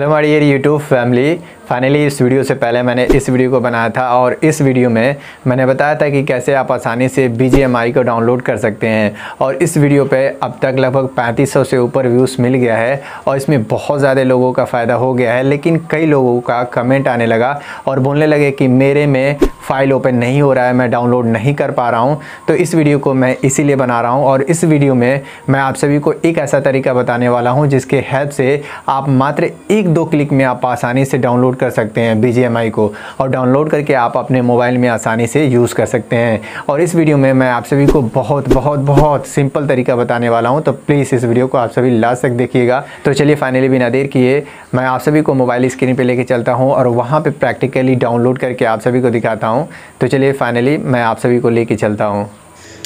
Hello हमारी ये YouTube family, finally इस वीडियो से पहले मैंने इस वीडियो को बनाया था और इस वीडियो में मैंने बताया था कि कैसे आप आसानी से BGMI को डाउनलोड कर सकते हैं। और इस वीडियो पे अब तक लगभग 3500 से ऊपर व्यूज़ मिल गया है और इसमें बहुत ज़्यादा लोगों का फ़ायदा हो गया है। लेकिन कई लोगों का कमेंट आने लगा और बोलने लगे कि मेरे में फ़ाइल ओपन नहीं हो रहा है, मैं डाउनलोड नहीं कर पा रहा हूँ। तो इस वीडियो को मैं इसीलिए बना रहा हूँ और इस वीडियो में मैं आप सभी को एक ऐसा तरीका बताने वाला हूँ जिसके हेल्प से आप मात्र 1-2 क्लिक में आप आसानी से डाउनलोड कर सकते हैं BGMI को और डाउनलोड करके आप अपने मोबाइल में आसानी से यूज़ कर सकते हैं। और इस वीडियो में मैं आप सभी को बहुत बहुत बहुत सिंपल तरीका बताने वाला हूं, तो प्लीज़ इस वीडियो को आप सभी लास्ट तक देखिएगा। तो चलिए फाइनली बिना देर किए मैं आप सभी को मोबाइल स्क्रीन पर लेके चलता हूँ और वहाँ पर प्रैक्टिकली डाउनलोड करके आप सभी को दिखाता हूँ। तो चलिए फाइनली मैं आप सभी को लेके चलता हूँ।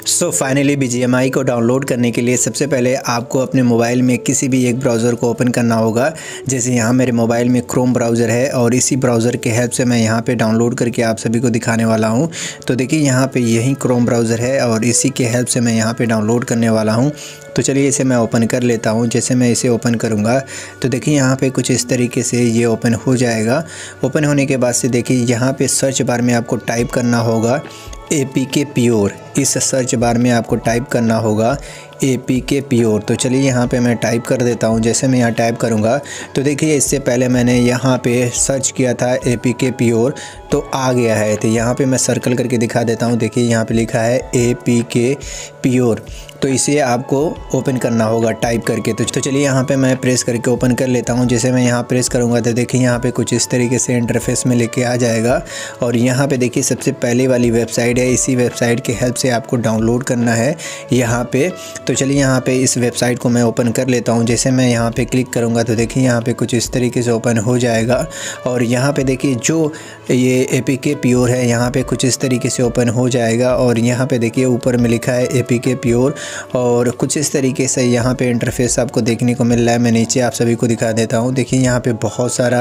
सो फाइनली BGMI को डाउनलोड करने के लिए सबसे पहले आपको अपने मोबाइल में किसी भी एक ब्राउज़र को ओपन करना होगा। जैसे यहाँ मेरे मोबाइल में क्रोम ब्राउज़र है और इसी ब्राउज़र के हेल्प से मैं यहाँ पे डाउनलोड करके आप सभी को दिखाने वाला हूँ। तो देखिए यहाँ पे यही क्रोम ब्राउज़र है और इसी के हेल्प से मैं यहाँ पर डाउनलोड करने वाला हूँ। तो चलिए इसे मैं ओपन कर लेता हूँ। जैसे मैं इसे ओपन करूँगा तो देखिए यहाँ पे कुछ इस तरीके से ये ओपन हो जाएगा। ओपन होने के बाद से देखिए यहाँ पे सर्च बार में आपको टाइप करना होगा APK Pure। इस सर्च बार में आपको टाइप करना होगा APK Pure। तो चलिए यहाँ पे मैं टाइप कर देता हूँ। जैसे मैं यहाँ टाइप करूँगा तो देखिए इससे पहले मैंने यहाँ पे सर्च किया था APK Pure तो आ गया है। तो यहाँ पे मैं सर्कल करके दिखा देता हूँ। देखिए यहाँ पे लिखा है APK Pure। तो इसे आपको ओपन करना होगा टाइप करके। तो चलिए यहाँ पे मैं प्रेस करके ओपन कर लेता हूँ। जैसे मैं यहाँ प्रेस करूँगा तो देखिए यहाँ पे कुछ इस तरीके से इंटरफेस में लेके आ जाएगा। और यहाँ पे देखिए सबसे पहले वाली वेबसाइट है, इसी वेबसाइट के हेल्प से आपको डाउनलोड करना है यहाँ पे। तो चलिए यहाँ पे इस वेबसाइट को मैं ओपन कर लेता हूँ। जैसे मैं यहाँ पर क्लिक करूँगा तो देखिए यहाँ पर कुछ इस तरीके से ओपन हो जाएगा। और यहाँ पर देखिए जो ये APK Pure है यहाँ पर कुछ इस तरीके से ओपन हो जाएगा। और यहाँ पर देखिए ऊपर में लिखा है APK Pure और कुछ इस तरीके से यहाँ पे इंटरफेस आपको देखने को मिल रहा है। मैं नीचे आप सभी को दिखा देता हूँ। देखिए यहाँ पे बहुत सारा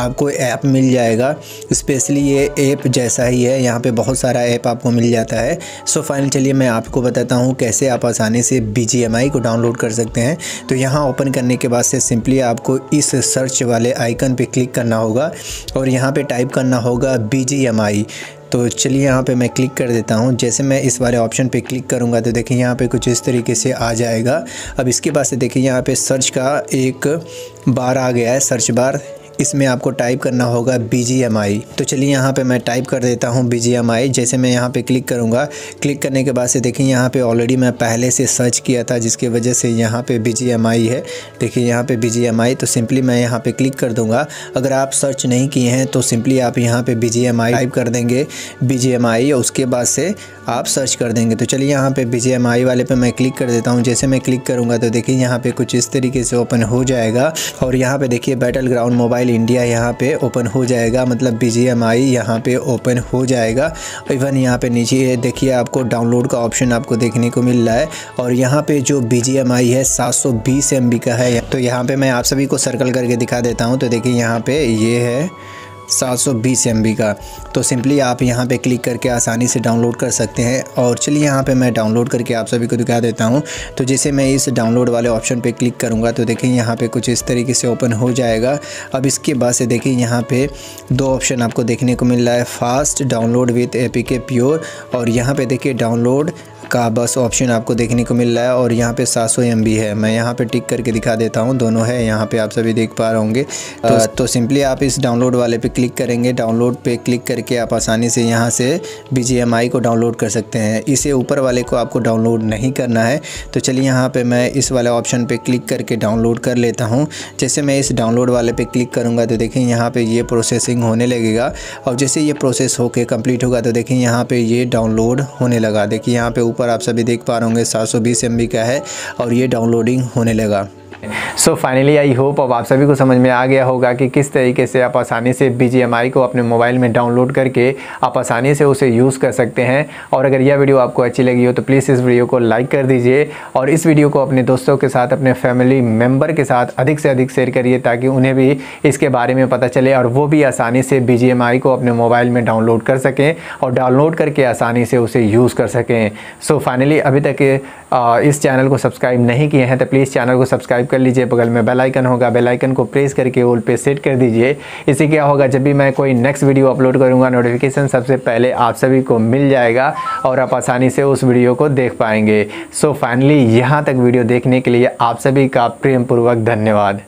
आपको ऐप मिल जाएगा, स्पेशली ये ऐप जैसा ही है, यहाँ पे बहुत सारा ऐप आपको मिल जाता है। सो फाइनली चलिए मैं आपको बताता हूँ कैसे आप आसानी से BGMI को डाउनलोड कर सकते हैं। तो यहाँ ओपन करने के बाद से सिंपली आपको इस सर्च वाले आइकन पर क्लिक करना होगा और यहाँ पर टाइप करना होगा BGMI। तो चलिए यहाँ पे मैं क्लिक कर देता हूँ। जैसे मैं इस वाले ऑप्शन पे क्लिक करूँगा तो देखिए यहाँ पे कुछ इस तरीके से आ जाएगा। अब इसके बाद से देखिए यहाँ पे सर्च का एक बार आ गया है, सर्च बार। इसमें आपको टाइप करना होगा BGMI। तो चलिए यहाँ पे मैं टाइप कर देता हूँ BGMI। जैसे मैं यहाँ पे क्लिक करूँगा, क्लिक करने के बाद से देखिए यहाँ पे ऑलरेडी मैं पहले से सर्च किया था जिसके वजह से यहाँ पे BGMI है। देखिए यहाँ पे BGMI। तो सिंपली मैं यहाँ पे क्लिक कर दूँगा। अगर आप सर्च नहीं किए हैं तो सिंपली आप यहाँ पर BGMI टाइप कर देंगे BGMI और उसके बाद से आप सर्च कर देंगे। तो चलिए यहाँ पर BGMI वाले पर मैं क्लिक कर देता हूँ। जैसे मैं क्लिक करूँगा तो देखिए यहाँ पर कुछ इस तरीके से ओपन हो जाएगा। और यहाँ पर देखिए Battleground Mobile इंडिया यहाँ पे ओपन हो जाएगा, मतलब BGMI यहाँ पे ओपन हो जाएगा। इवन यहाँ पे नीचे देखिए आपको डाउनलोड का ऑप्शन आपको देखने को मिल रहा है। और यहाँ पे जो BGMI है 720 MB का है। तो यहाँ पे मैं आप सभी को सर्कल करके दिखा देता हूँ। तो देखिए यहाँ पे ये है 720 MB का। तो सिंपली आप यहाँ पे क्लिक करके आसानी से डाउनलोड कर सकते हैं। और चलिए यहाँ पे मैं डाउनलोड करके आप सभी को दिखा देता हूँ। तो जैसे मैं इस डाउनलोड वाले ऑप्शन पे क्लिक करूँगा तो देखिए यहाँ पे कुछ इस तरीके से ओपन हो जाएगा। अब इसके बाद से देखिए यहाँ पे दो ऑप्शन आपको देखने को मिल रहा है, fast download with APK Pure और यहाँ पर देखिए डाउनलोड का बस ऑप्शन आपको देखने को मिल रहा है। और यहाँ पे 700 MB है। मैं यहाँ पे टिक करके दिखा देता हूँ, दोनों है यहाँ पे आप सभी देख पा रहे होंगे। तो सिंपली आप इस डाउनलोड वाले पे क्लिक करेंगे, डाउनलोड पे क्लिक करके आप आसानी से यहाँ से BGMI को डाउनलोड कर सकते हैं। इसे ऊपर वाले को आपको डाउनलोड नहीं करना है। तो चलिए यहाँ पर मैं इस वाले ऑप्शन पर क्लिक करके डाउनलोड कर लेता हूँ। जैसे मैं इस डाउनलोड वाले पर क्लिक करूँगा तो देखिए यहाँ पर ये प्रोसेसिंग होने लगेगा। और जैसे ये प्रोसेस होकर कंप्लीट होगा तो देखिए यहाँ पर ये डाउनलोड होने लगा। देखिए यहाँ पर पर आप सभी देख पा रहे होंगे 720 MB का है और ये डाउनलोडिंग होने लगा। सो फाइनली आई होप अब आप सभी को समझ में आ गया होगा कि किस तरीके से आप आसानी से BGMI को अपने मोबाइल में डाउनलोड करके आप आसानी से उसे यूज़ कर सकते हैं। और अगर यह वीडियो आपको अच्छी लगी हो तो प्लीज़ इस वीडियो को लाइक कर दीजिए और इस वीडियो को अपने दोस्तों के साथ, अपने फैमिली मेम्बर के साथ अधिक से अधिक शेयर करिए ताकि उन्हें भी इसके बारे में पता चले और वो भी आसानी से BGMI को अपने मोबाइल में डाउनलोड कर सकें और डाउनलोड करके आसानी से उसे यूज़ कर सकें। सो फाइनली अभी तक इस चैनल को सब्सक्राइब नहीं किए हैं तो प्लीज़ चैनल को सब्सक्राइब कर लीजिए। बगल में बेल आइकन होगा, बेल आइकन को प्रेस करके ऑल पे सेट कर दीजिए। इससे क्या होगा, जब भी मैं कोई नेक्स्ट वीडियो अपलोड करूँगा नोटिफिकेशन सबसे पहले आप सभी को मिल जाएगा और आप आसानी से उस वीडियो को देख पाएंगे। सो फाइनली यहाँ तक वीडियो देखने के लिए आप सभी का प्रेमपूर्वक धन्यवाद।